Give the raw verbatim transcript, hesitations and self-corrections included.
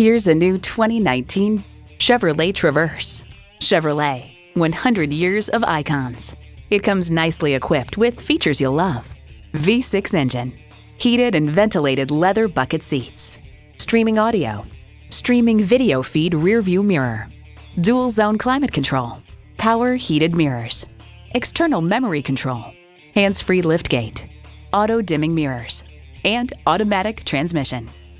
Here's a new twenty nineteen Chevrolet Traverse. Chevrolet, one hundred years of icons. It comes nicely equipped with features you'll love. V six engine, heated and ventilated leather bucket seats, streaming audio, streaming video feed rearview mirror, dual zone climate control, power heated mirrors, external memory control, hands-free liftgate, auto dimming mirrors, and automatic transmission.